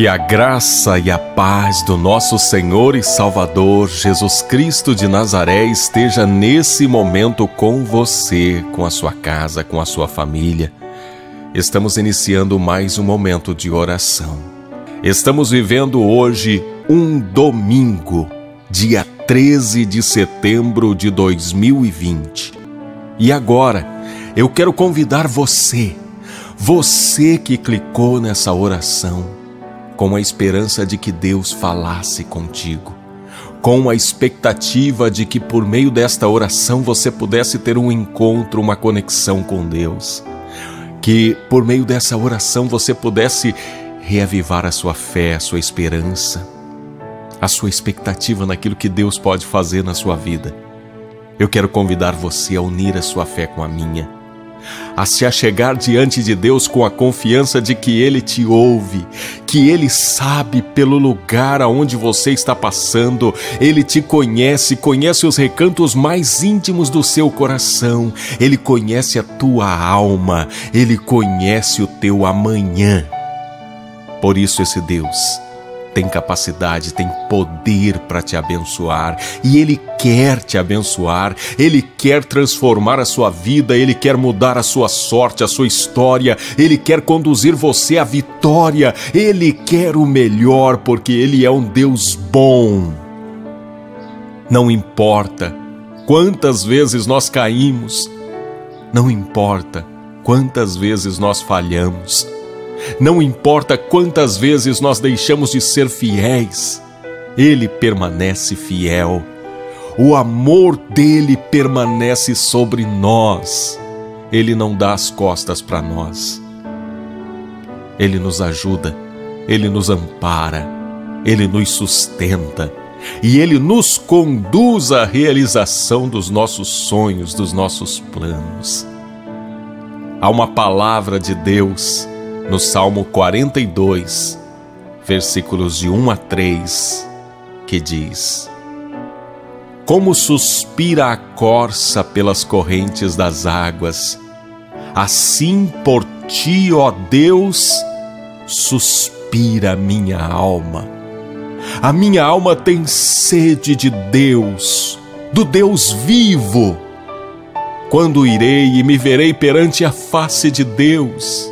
Que a graça e a paz do nosso Senhor e Salvador Jesus Cristo de Nazaré esteja nesse momento com você, com a sua casa, com a sua família. Estamos iniciando mais um momento de oração. Estamos vivendo hoje um domingo, dia 13 de setembro de 2020. E agora, eu quero convidar você que clicou nessa oração, com a esperança de que Deus falasse contigo, com a expectativa de que por meio desta oração você pudesse ter um encontro, uma conexão com Deus, que por meio dessa oração você pudesse reavivar a sua fé, a sua esperança, a sua expectativa naquilo que Deus pode fazer na sua vida. Eu quero convidar você a unir a sua fé com a minha, a se achegar diante de Deus com a confiança de que Ele te ouve, que Ele sabe pelo lugar aonde você está passando, Ele te conhece, conhece os recantos mais íntimos do seu coração, Ele conhece a tua alma, Ele conhece o teu amanhã. Por isso esse Deus tem capacidade, tem poder para te abençoar, e Ele quer te abençoar, Ele quer transformar a sua vida, Ele quer mudar a sua sorte, a sua história, Ele quer conduzir você à vitória, Ele quer o melhor, porque Ele é um Deus bom. Não importa quantas vezes nós caímos, não importa quantas vezes nós falhamos, não importa quantas vezes nós deixamos de ser fiéis, Ele permanece fiel. O amor dEle permanece sobre nós. Ele não dá as costas para nós. Ele nos ajuda, Ele nos ampara, Ele nos sustenta e Ele nos conduz à realização dos nossos sonhos, dos nossos planos. Há uma palavra de Deus no Salmo 42, versículos de 1 a 3, que diz: Como suspira a corça pelas correntes das águas, assim por ti, ó Deus, suspira a minha alma. A minha alma tem sede de Deus, do Deus vivo. Quando irei e me verei perante a face de Deus?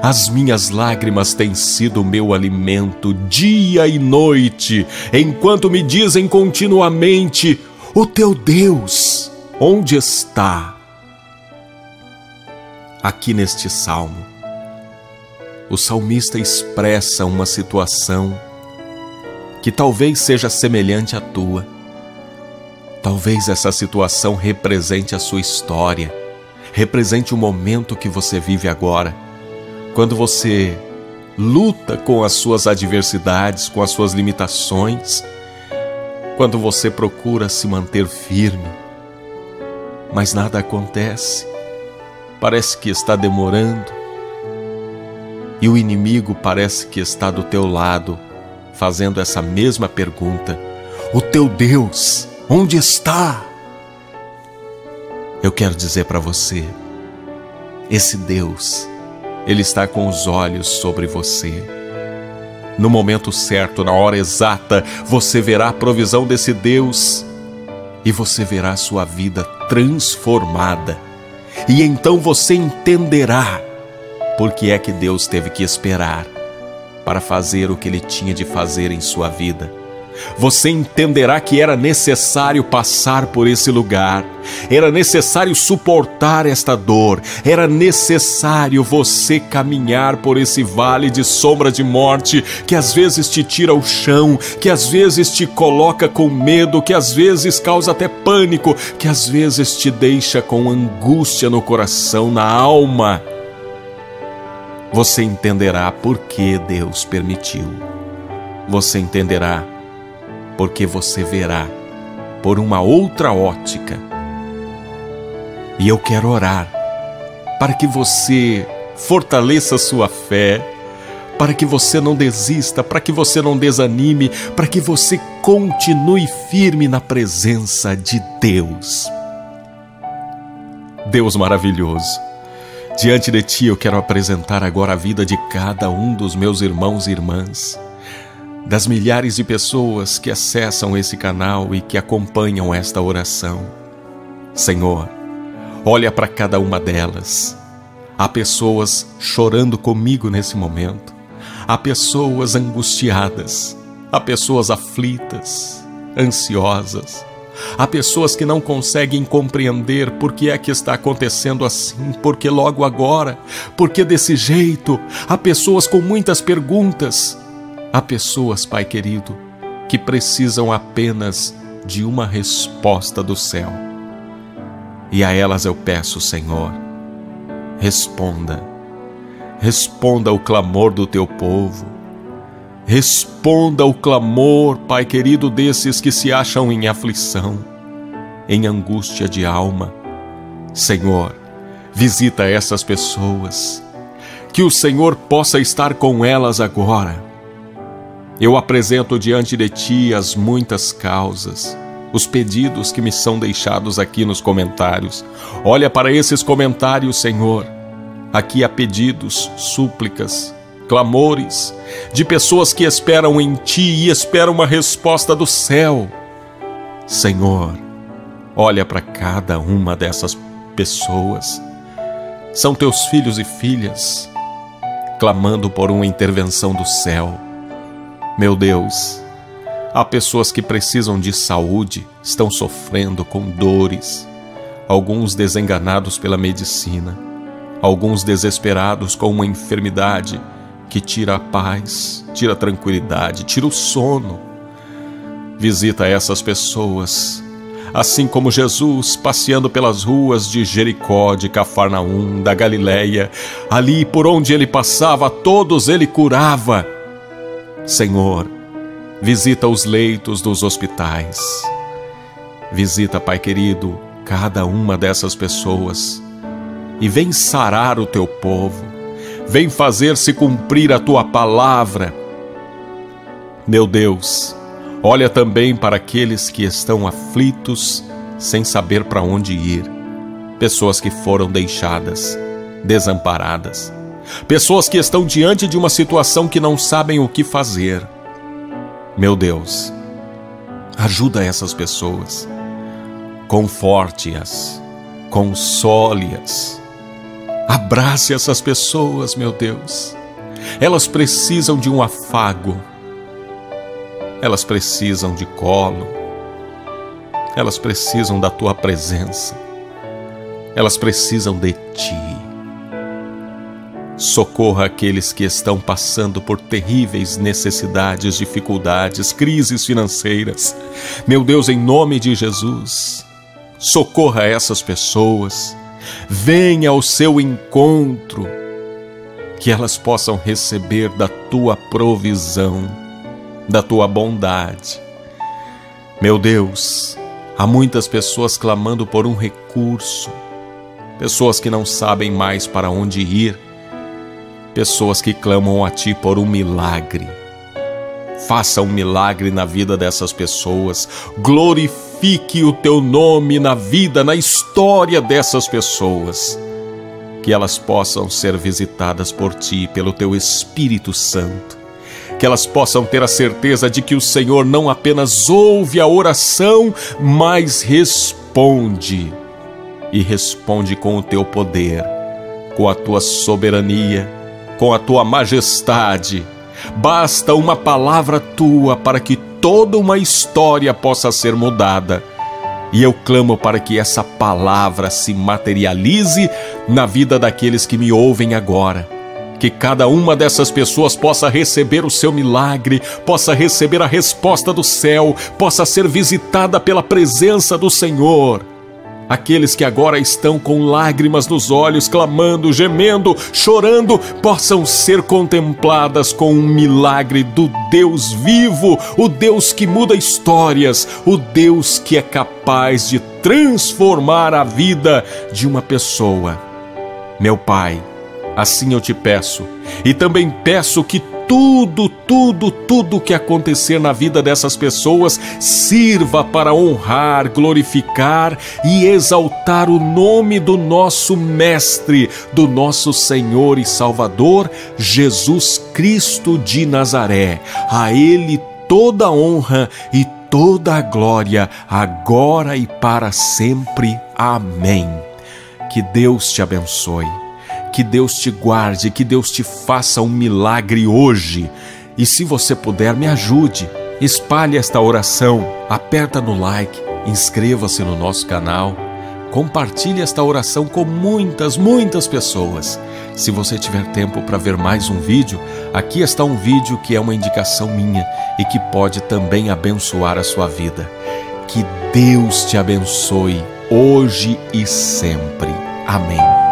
As minhas lágrimas têm sido o meu alimento dia e noite, enquanto me dizem continuamente: o teu Deus, onde está? Aqui neste salmo, o salmista expressa uma situação que talvez seja semelhante à tua. Talvez essa situação represente a sua história, represente o momento que você vive agora. Quando você luta com as suas adversidades, com as suas limitações, quando você procura se manter firme, mas nada acontece, parece que está demorando e o inimigo parece que está do teu lado, fazendo essa mesma pergunta: o teu Deus, onde está? Eu quero dizer para você, esse Deus, Ele está com os olhos sobre você. No momento certo, na hora exata, você verá a provisão desse Deus e você verá a sua vida transformada. E então você entenderá por que é que Deus teve que esperar para fazer o que Ele tinha de fazer em sua vida. Você entenderá que era necessário passar por esse lugar, era necessário suportar esta dor, era necessário você caminhar por esse vale de sombra de morte, que às vezes te tira o chão, que às vezes te coloca com medo, que às vezes causa até pânico, que às vezes te deixa com angústia no coração, na alma. Você entenderá por que Deus permitiu. Você entenderá porque você verá por uma outra ótica. E eu quero orar para que você fortaleça sua fé, para que você não desista, para que você não desanime, para que você continue firme na presença de Deus. Deus maravilhoso, Diante de Ti eu quero apresentar agora a vida de cada um dos meus irmãos e irmãs, das milhares de pessoas que acessam esse canal e que acompanham esta oração. Senhor, olha para cada uma delas. Há pessoas chorando comigo nesse momento, há pessoas angustiadas, há pessoas aflitas, ansiosas, há pessoas que não conseguem compreender por que é que está acontecendo assim, por que logo agora, por que desse jeito. Há pessoas com muitas perguntas, há pessoas, Pai querido, que precisam apenas de uma resposta do céu. E a elas eu peço, Senhor, responda, responda o clamor do Teu povo. Responda o clamor, Pai querido, desses que se acham em aflição, em angústia de alma. Senhor, visita essas pessoas, que o Senhor possa estar com elas agora. Eu apresento diante de Ti as muitas causas, os pedidos que me são deixados aqui nos comentários. Olha para esses comentários, Senhor. Aqui há pedidos, súplicas, clamores de pessoas que esperam em Ti e esperam uma resposta do céu. Senhor, olha para cada uma dessas pessoas. São Teus filhos e filhas clamando por uma intervenção do céu. Meu Deus, há pessoas que precisam de saúde, estão sofrendo com dores, alguns desenganados pela medicina, alguns desesperados com uma enfermidade que tira a paz, tira a tranquilidade, tira o sono. Visita essas pessoas, assim como Jesus passeando pelas ruas de Jericó, de Cafarnaum, da Galileia. Ali por onde Ele passava, todos Ele curava. Senhor, visita os leitos dos hospitais. Visita, Pai querido, cada uma dessas pessoas e vem sarar o Teu povo. Vem fazer-se cumprir a Tua palavra. Meu Deus, olha também para aqueles que estão aflitos, sem saber para onde ir. Pessoas que foram deixadas, desamparadas. Pessoas que estão diante de uma situação que não sabem o que fazer. Meu Deus, ajuda essas pessoas. Conforte-as, console-as. Abrace essas pessoas, meu Deus. Elas precisam de um afago. Elas precisam de colo. Elas precisam da Tua presença. Elas precisam de Ti. Socorra aqueles que estão passando por terríveis necessidades, dificuldades, crises financeiras. Meu Deus, em nome de Jesus, socorra essas pessoas. Venha ao seu encontro, que elas possam receber da Tua provisão, da Tua bondade. Meu Deus, há muitas pessoas clamando por um recurso, pessoas que não sabem mais para onde ir, pessoas que clamam a Ti por um milagre. Faça um milagre na vida dessas pessoas. Glorifique o Teu nome na vida, na história dessas pessoas. Que elas possam ser visitadas por Ti, pelo Teu Espírito Santo. Que elas possam ter a certeza de que o Senhor não apenas ouve a oração, mas responde. E responde com o Teu poder, com a Tua soberania, com a Tua majestade. Basta uma palavra Tua para que toda uma história possa ser mudada. E eu clamo para que essa palavra se materialize na vida daqueles que me ouvem agora. Que cada uma dessas pessoas possa receber o seu milagre, possa receber a resposta do céu, possa ser visitada pela presença do Senhor. Aqueles que agora estão com lágrimas nos olhos, clamando, gemendo, chorando, possam ser contempladas com um milagre do Deus vivo, o Deus que muda histórias, o Deus que é capaz de transformar a vida de uma pessoa. Meu Pai, assim eu Te peço, e também peço que tudo que acontecer na vida dessas pessoas sirva para honrar, glorificar e exaltar o nome do nosso Mestre, do nosso Senhor e Salvador, Jesus Cristo de Nazaré. A Ele toda a honra e toda a glória, agora e para sempre. Amém. Que Deus te abençoe, que Deus te guarde, que Deus te faça um milagre hoje. E se você puder, me ajude, espalhe esta oração, aperta no like, inscreva-se no nosso canal, compartilhe esta oração com muitas pessoas. Se você tiver tempo para ver mais um vídeo, aqui está um vídeo que é uma indicação minha e que pode também abençoar a sua vida. Que Deus te abençoe hoje e sempre. Amém.